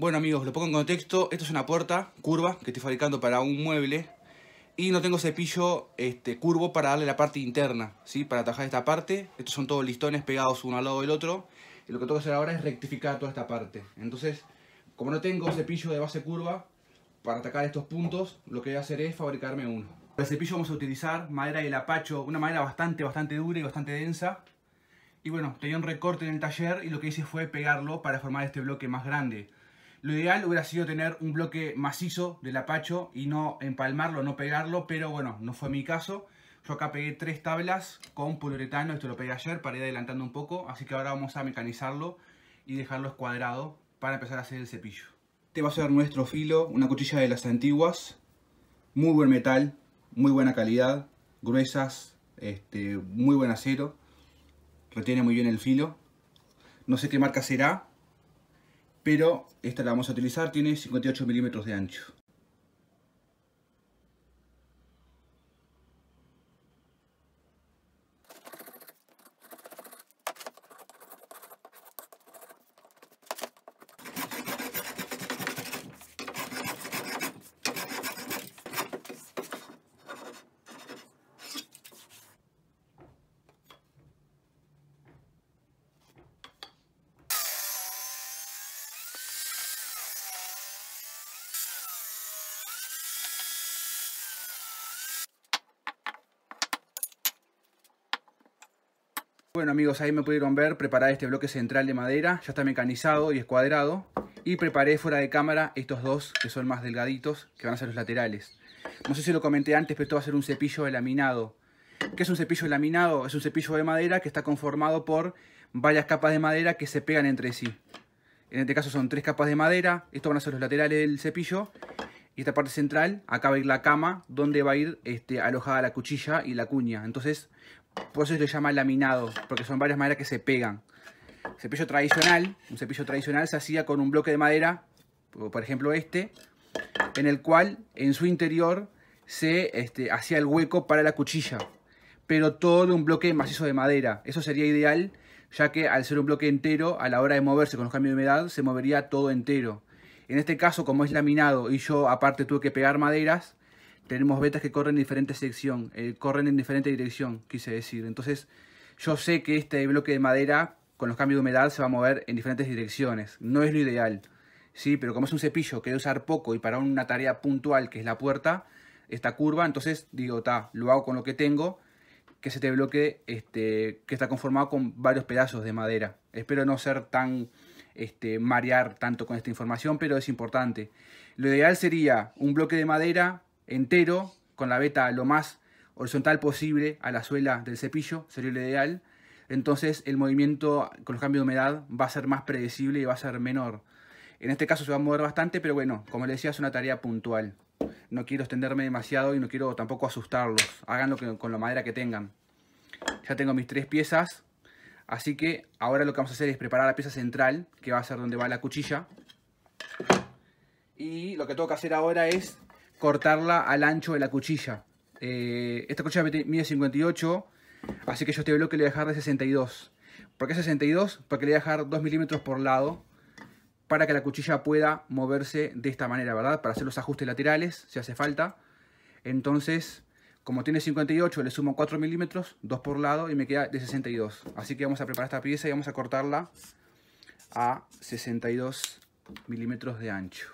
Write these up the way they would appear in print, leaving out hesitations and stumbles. Bueno amigos, lo pongo en contexto, esto es una puerta curva que estoy fabricando para un mueble y no tengo cepillo curvo para darle la parte interna, ¿sí? Para atajar esta parte, estos son todos listones pegados uno al lado del otro y lo que tengo que hacer ahora es rectificar toda esta parte. Entonces, como no tengo cepillo de base curva para atacar estos puntos, lo que voy a hacer es fabricarme uno. Para el cepillo vamos a utilizar madera de lapacho, una madera bastante dura y bastante densa. Y bueno, tenía un recorte en el taller y lo que hice fue pegarlo para formar este bloque más grande. Lo ideal hubiera sido tener un bloque macizo de lapacho y no empalmarlo, no pegarlo, pero bueno, no fue mi caso. Yo acá pegué 3 tablas con poliuretano, esto lo pegué ayer para ir adelantando un poco, así que ahora vamos a mecanizarlo y dejarlo escuadrado para empezar a hacer el cepillo. Este va a ser nuestro filo, una cuchilla de las antiguas, muy buen metal, muy buena calidad, gruesas, muy buen acero, retiene muy bien el filo, no sé qué marca será, pero esta la vamos a utilizar, tiene 58 milímetros de ancho. Bueno amigos, ahí me pudieron ver preparar este bloque central de madera, ya está mecanizado y escuadrado, y preparé fuera de cámara estos dos que son más delgaditos, que van a ser los laterales. No sé si lo comenté antes, pero esto va a ser un cepillo de laminado. ¿Qué es un cepillo de laminado? Es un cepillo de madera que está conformado por varias capas de madera que se pegan entre sí. En este caso son 3 capas de madera, estos van a ser los laterales del cepillo, y esta parte central, acá va a ir la cama, donde va a ir alojada la cuchilla y la cuña. Entonces, por eso se le llama laminado, porque son varias maderas que se pegan. Un cepillo tradicional se hacía con un bloque de madera, por ejemplo este, en el cual en su interior se hacía el hueco para la cuchilla, pero todo un bloque macizo de madera. Eso sería ideal, ya que al ser un bloque entero, a la hora de moverse con los cambios de humedad, se movería todo entero. En este caso, como es laminado y yo aparte tuve que pegar maderas, tenemos vetas que corren en diferente sección, corren en diferente dirección, quise decir. Entonces, yo sé que este bloque de madera, con los cambios de humedad, se va a mover en diferentes direcciones. No es lo ideal, ¿sí? Pero como es un cepillo que debe usar poco y para una tarea puntual, que es la puerta, esta curva, entonces digo, lo hago con lo que tengo, que es este bloque que está conformado con varios pedazos de madera. Espero no ser tan... marear tanto con esta información, pero es importante. Lo ideal sería un bloque de madera entero, con la veta lo más horizontal posible a la suela del cepillo, sería lo ideal. Entonces el movimiento con los cambios de humedad va a ser más predecible y va a ser menor. En este caso se va a mover bastante, pero bueno, como les decía, es una tarea puntual. No quiero extenderme demasiado y no quiero tampoco asustarlos. Háganlo con la madera que tengan. Ya tengo mis 3 piezas, así que ahora lo que vamos a hacer es preparar la pieza central, que va a ser donde va la cuchilla. Y lo que tengo que hacer ahora es cortarla al ancho de la cuchilla. Esta cuchilla mide 58, así que yo este bloque le voy a dejar de 62. ¿Por qué 62? Porque le voy a dejar 2 milímetros por lado para que la cuchilla pueda moverse de esta manera, ¿verdad? Para hacer los ajustes laterales, si hace falta. Entonces, como tiene 58, le sumo 4 milímetros, 2 por lado y me queda de 62. Así que vamos a preparar esta pieza y vamos a cortarla a 62 milímetros de ancho.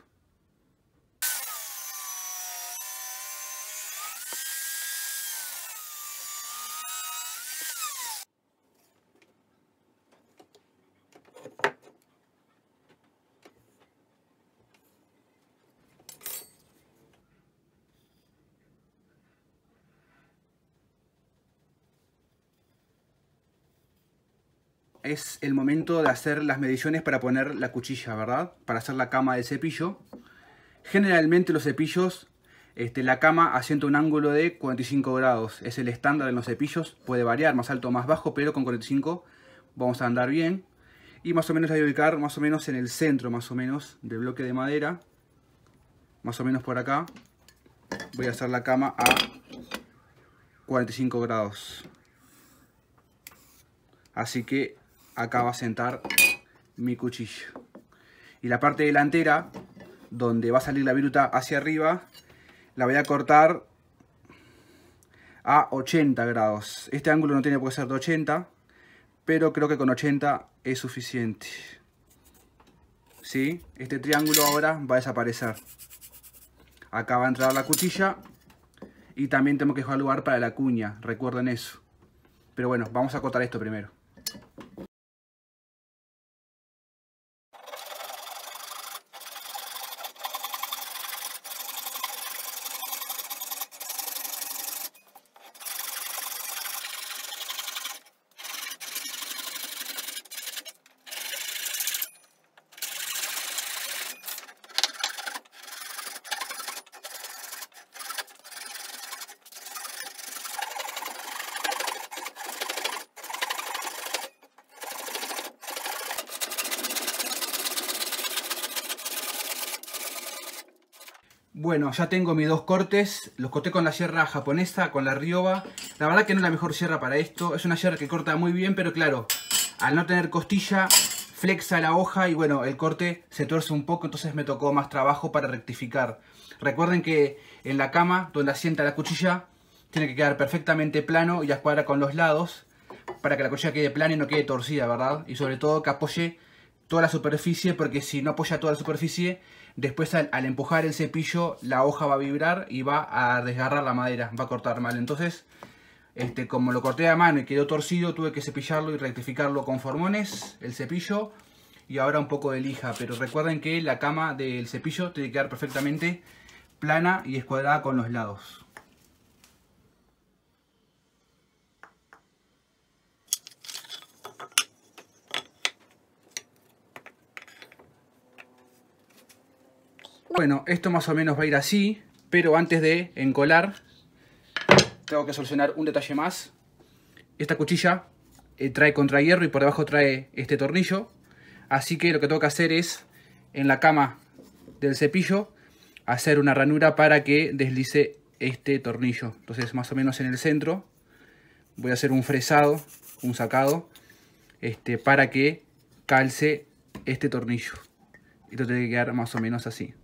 Es el momento de hacer las mediciones para poner la cuchilla, ¿verdad? Para hacer la cama del cepillo. Generalmente los cepillos, la cama asienta un ángulo de 45 grados. Es el estándar en los cepillos. Puede variar, más alto o más bajo, pero con 45 vamos a andar bien. Y más o menos hay que ubicar más o menos en el centro, más o menos, del bloque de madera. Más o menos por acá. Voy a hacer la cama a 45 grados. Así que acá va a sentar mi cuchillo. y la parte delantera, donde va a salir la viruta hacia arriba, la voy a cortar a 80 grados. Este ángulo no tiene por qué ser de 80, pero creo que con 80 es suficiente. ¿Sí? Este triángulo ahora va a desaparecer. Acá va a entrar la cuchilla y también tenemos que dejar lugar para la cuña, recuerden eso. Pero bueno, vamos a cortar esto primero. Bueno, ya tengo mis dos cortes, los corté con la sierra japonesa, con la rioba. La verdad que no es la mejor sierra para esto, es una sierra que corta muy bien, pero claro, al no tener costilla, flexa la hoja y bueno, el corte se tuerce un poco, entonces me tocó más trabajo para rectificar. Recuerden que en la cama, donde asienta la cuchilla, tiene que quedar perfectamente plano y a escuadra con los lados, para que la cuchilla quede plana y no quede torcida, ¿verdad? Y sobre todo que apoye toda la superficie, porque si no apoya toda la superficie, después al empujar el cepillo la hoja va a vibrar y va a desgarrar la madera, va a cortar mal. Entonces, como lo corté a mano y quedó torcido, tuve que cepillarlo y rectificarlo con formones, el cepillo, y ahora un poco de lija. Pero recuerden que la cama del cepillo tiene que quedar perfectamente plana y escuadrada con los lados. Bueno, esto más o menos va a ir así, pero antes de encolar tengo que solucionar un detalle más. Esta cuchilla trae contrahierro y por debajo trae este tornillo, así que lo que tengo que hacer es, en la cama del cepillo, hacer una ranura para que deslice este tornillo. Entonces, más o menos en el centro voy a hacer un fresado, un sacado, para que calce este tornillo. Esto tiene que quedar más o menos así.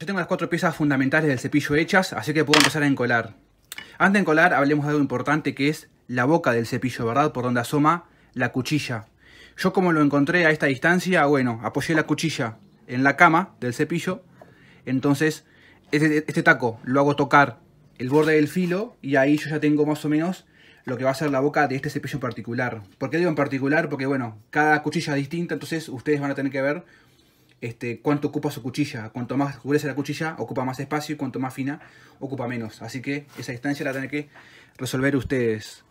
Yo tengo las cuatro piezas fundamentales del cepillo hechas, así que puedo empezar a encolar. Antes de encolar, hablemos de algo importante que es la boca del cepillo, ¿verdad? Por donde asoma la cuchilla. Yo, como lo encontré a esta distancia, bueno, apoyé la cuchilla en la cama del cepillo. Entonces, este taco lo hago tocar el borde del filo y ahí yo ya tengo más o menos lo que va a ser la boca de este cepillo en particular. ¿Por qué digo en particular? Porque, bueno, cada cuchilla es distinta, entonces ustedes van a tener que ver cuánto ocupa su cuchilla. Cuanto más gruesa la cuchilla, ocupa más espacio, y cuanto más fina, ocupa menos. Así que esa distancia la tienen que resolver ustedes.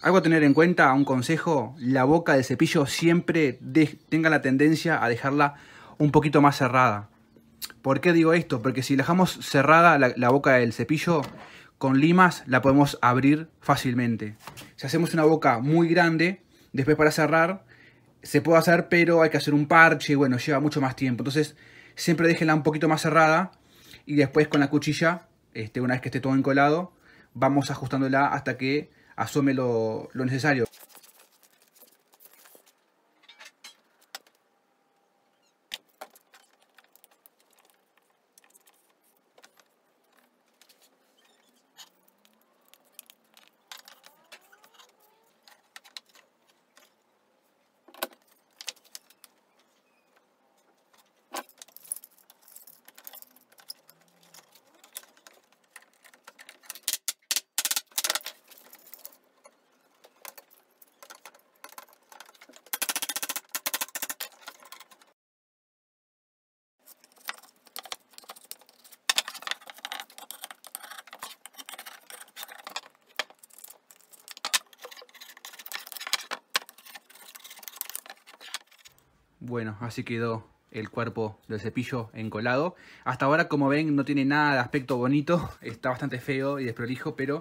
Algo a tener en cuenta, un consejo: la boca del cepillo siempre tenga la tendencia a dejarla un poquito más cerrada. ¿Por qué digo esto? Porque si dejamos cerrada la boca del cepillo, con limas la podemos abrir fácilmente. Si hacemos una boca muy grande, después para cerrar, se puede hacer, pero hay que hacer un parche y bueno, lleva mucho más tiempo. Entonces, siempre déjenla un poquito más cerrada y después con la cuchilla, una vez que esté todo encolado, vamos ajustándola hasta que asome lo necesario. Bueno, así quedó el cuerpo del cepillo encolado. Hasta ahora, como ven, no tiene nada de aspecto bonito. Está bastante feo y desprolijo, pero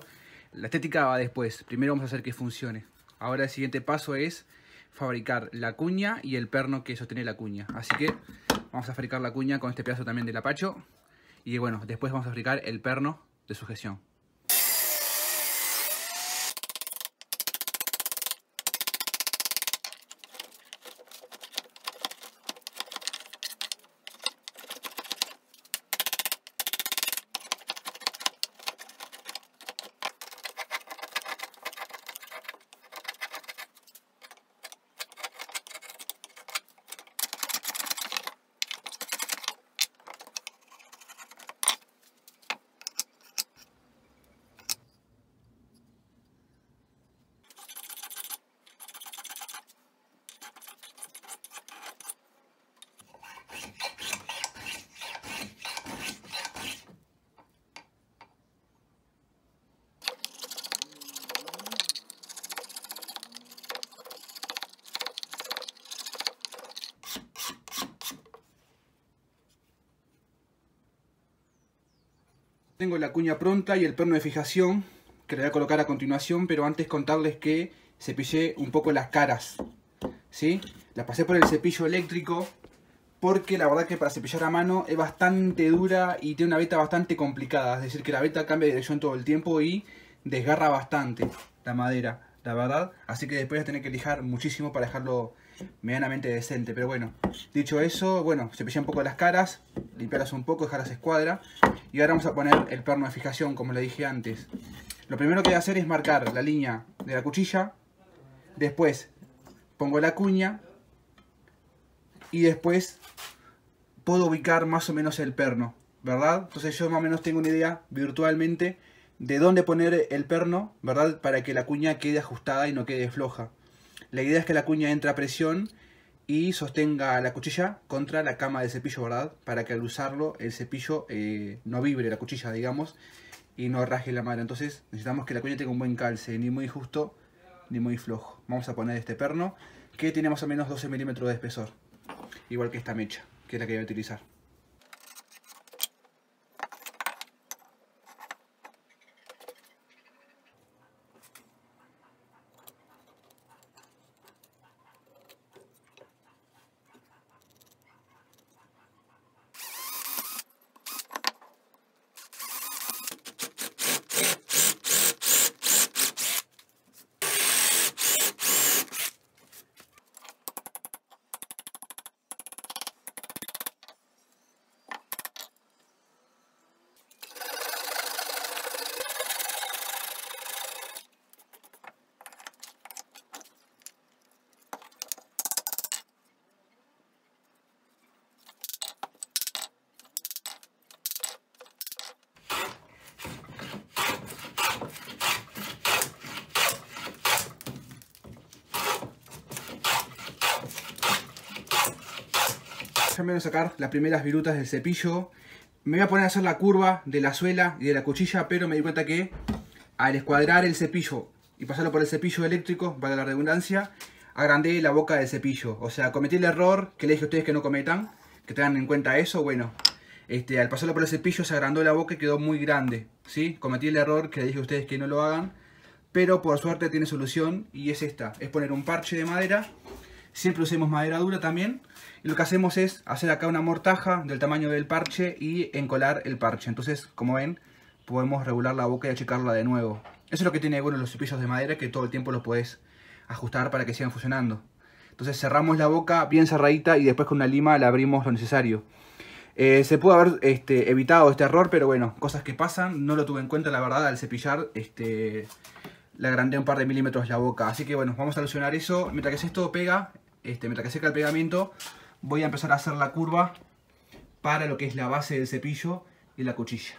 la estética va después. Primero vamos a hacer que funcione. Ahora el siguiente paso es fabricar la cuña y el perno que sostiene la cuña. Así que vamos a fabricar la cuña con este pedazo también de lapacho. Y bueno, después vamos a fabricar el perno de sujeción. Tengo la cuña pronta y el perno de fijación que le voy a colocar a continuación, pero antes contarles que cepillé un poco las caras, ¿sí? Las pasé por el cepillo eléctrico porque la verdad que para cepillar a mano es bastante dura y tiene una veta bastante complicada, es decir que la veta cambia de dirección todo el tiempo y desgarra bastante la madera, la verdad, así que después voy a tener que lijar muchísimo para dejarlo medianamente decente, pero bueno, dicho eso, bueno, cepillé un poco las caras, limpiarlas un poco, dejarlas escuadra. Y ahora vamos a poner el perno de fijación, como le dije antes. Lo primero que voy a hacer es marcar la línea de la cuchilla, después pongo la cuña y después puedo ubicar más o menos el perno, ¿verdad? Entonces yo más o menos tengo una idea virtualmente de dónde poner el perno, ¿verdad? Para que la cuña quede ajustada y no quede floja. La idea es que la cuña entre a presión y sostenga la cuchilla contra la cama del cepillo, ¿verdad? Para que al usarlo el cepillo no vibre la cuchilla, digamos, y no raje la madera. Entonces necesitamos que la cuña tenga un buen calce, ni muy justo ni muy flojo. Vamos a poner este perno que tiene más o menos 12 milímetros de espesor, igual que esta mecha, que es la que voy a utilizar. Ya me voy a sacar las primeras virutas del cepillo. Me voy a poner a hacer la curva de la suela y de la cuchilla, pero me di cuenta que al escuadrar el cepillo y pasarlo por el cepillo eléctrico, para la redundancia, agrandé la boca del cepillo. O sea, cometí el error que les dije a ustedes que no cometan, que tengan en cuenta eso. Bueno, al pasarlo por el cepillo se agrandó la boca y quedó muy grande, ¿sí? Cometí el error que les dije a ustedes que no lo hagan, pero por suerte tiene solución y es esta. Es poner un parche de madera. Siempre usemos madera dura también. Y lo que hacemos es hacer acá una mortaja del tamaño del parche y encolar el parche. Entonces, como ven, podemos regular la boca y achicarla de nuevo. Eso es lo que tiene bueno los cepillos de madera, que todo el tiempo los podés ajustar para que sigan funcionando. Entonces cerramos la boca bien cerradita y después con una lima la abrimos lo necesario. Se pudo haber evitado este error, pero bueno, cosas que pasan. No lo tuve en cuenta, la verdad, al cepillar le agrandé un par de milímetros la boca. Así que bueno, vamos a solucionar eso. Mientras que esto pega, mientras que seca el pegamento, voy a empezar a hacer la curva para lo que es la base del cepillo y la cuchilla.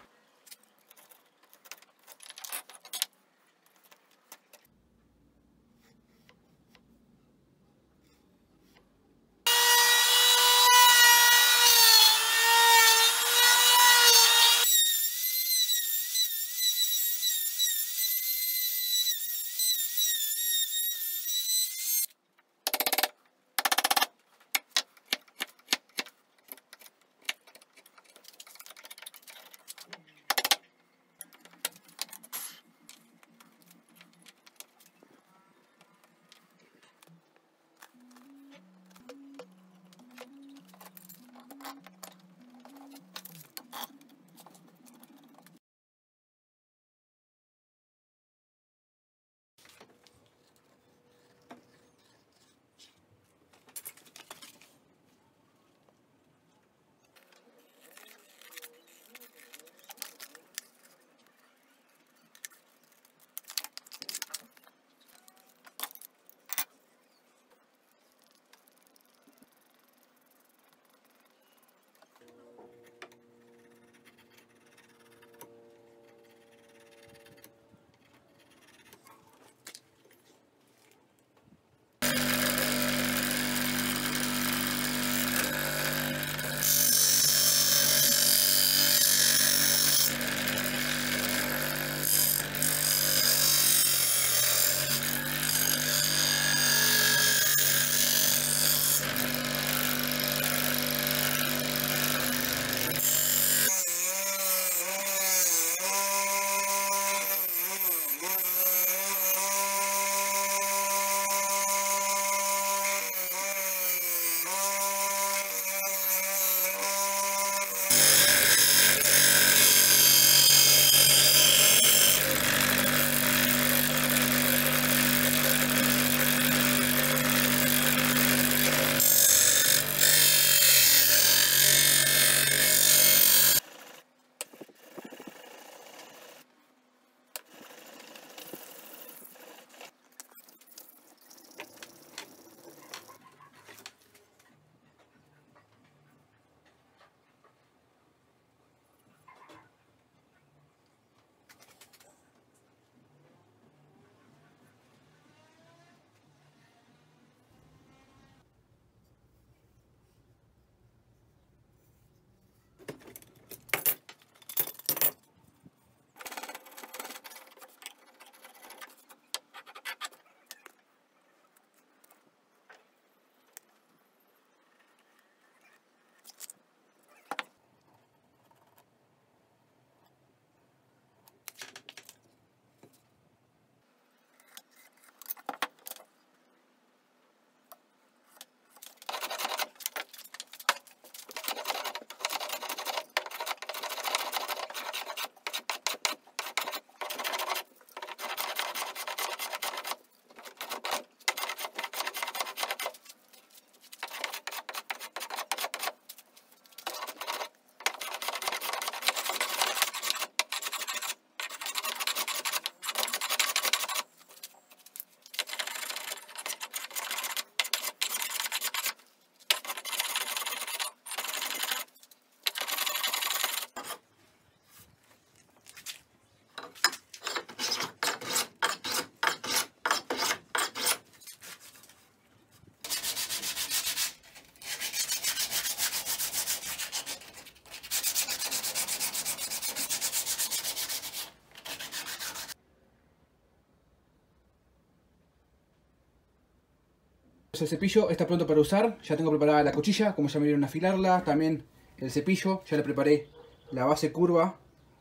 El cepillo está pronto para usar, ya tengo preparada la cuchilla, como ya me vieron afilarla, también el cepillo, ya le preparé la base curva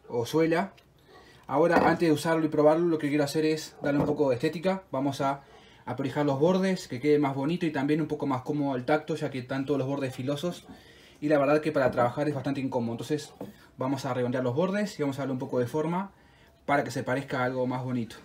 o suela. Ahora, antes de usarlo y probarlo, lo que quiero hacer es darle un poco de estética. Vamos a aprijar los bordes, que quede más bonito y también un poco más cómodo al tacto, ya que están todos los bordes filosos. Y la verdad que para trabajar es bastante incómodo, entonces vamos a redondear los bordes y vamos a darle un poco de forma para que se parezca a algo más bonito.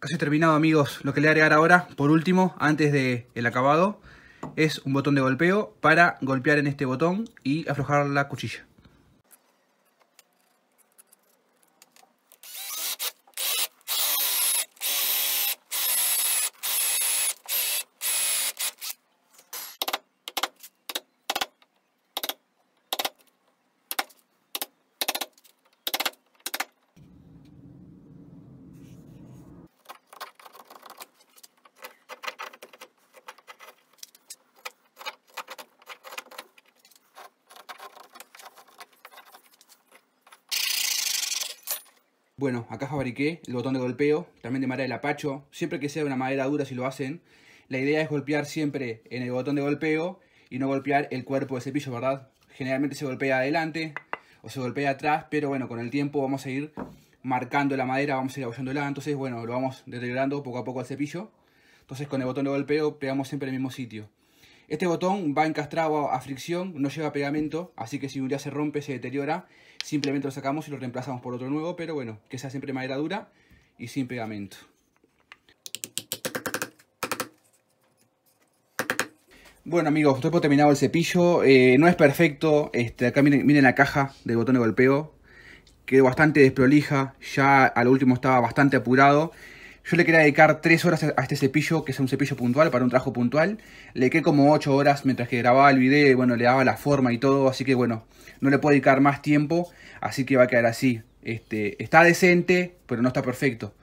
Casi terminado, amigos. Lo que le voy a agregar ahora, por último, antes del acabado, es un botón de golpeo para golpear en este botón y aflojar la cuchilla. Bueno, acá fabriqué el botón de golpeo, también de madera de lapacho. Siempre que sea una madera dura, si lo hacen, la idea es golpear siempre en el botón de golpeo y no golpear el cuerpo del cepillo, ¿verdad? Generalmente se golpea adelante o se golpea atrás, pero bueno, con el tiempo vamos a ir marcando la madera, vamos a ir abollándola. Entonces, bueno, lo vamos deteriorando poco a poco al cepillo. Entonces, con el botón de golpeo pegamos siempre en el mismo sitio. Este botón va encastrado a fricción, no lleva pegamento, así que si un día se rompe, se deteriora, simplemente lo sacamos y lo reemplazamos por otro nuevo, pero bueno, que sea siempre madera dura y sin pegamento. Bueno, amigos, estoy por terminado el cepillo, no es perfecto. Acá miren la caja del botón de golpeo, quedó bastante desprolija, ya al último estaba bastante apurado. Yo le quería dedicar 3 horas a este cepillo, que es un cepillo puntual, para un trabajo puntual. Le quedé como 8 horas mientras que grababa el video y bueno, le daba la forma y todo. Así que bueno, no le puedo dedicar más tiempo, así que va a quedar así. Está decente, pero no está perfecto.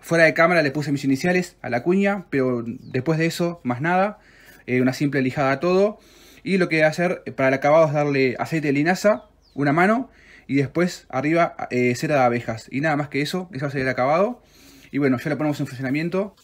Fuera de cámara le puse mis iniciales a la cuña, pero después de eso, más nada. Una simple lijada a todo. Y lo que voy a hacer para el acabado es darle aceite de linaza, una mano, y después arriba cera de abejas. Y nada más que eso va a ser el acabado. Y bueno, ya la ponemos en funcionamiento.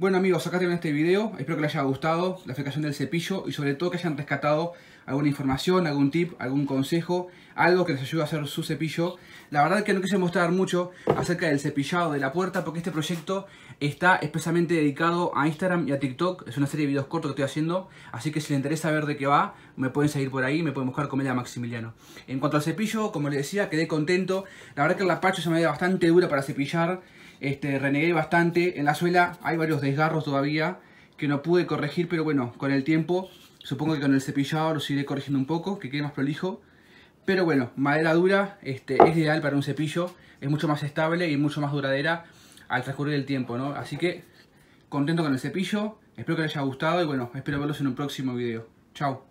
Bueno amigos, acá tienen este video, espero que les haya gustado la aplicación del cepillo y sobre todo que hayan rescatado alguna información, algún tip, algún consejo, algo que les ayude a hacer su cepillo. La verdad que no quise mostrar mucho acerca del cepillado de la puerta porque este proyecto está expresamente dedicado a Instagram y a TikTok. Es una serie de videos cortos que estoy haciendo, así que si les interesa ver de qué va, me pueden seguir por ahí, me pueden buscar como Elías Maximiliano. En cuanto al cepillo, como les decía, quedé contento. La verdad que el lapacho se me veía bastante dura para cepillar. Renegué bastante, en la suela hay varios desgarros todavía que no pude corregir, pero bueno, con el tiempo supongo que con el cepillado los iré corrigiendo un poco, que quede más prolijo. Pero bueno, madera dura es ideal para un cepillo, es mucho más estable y mucho más duradera al transcurrir el tiempo, ¿no? Así que contento con el cepillo, espero que les haya gustado y bueno, espero verlos en un próximo video. Chao.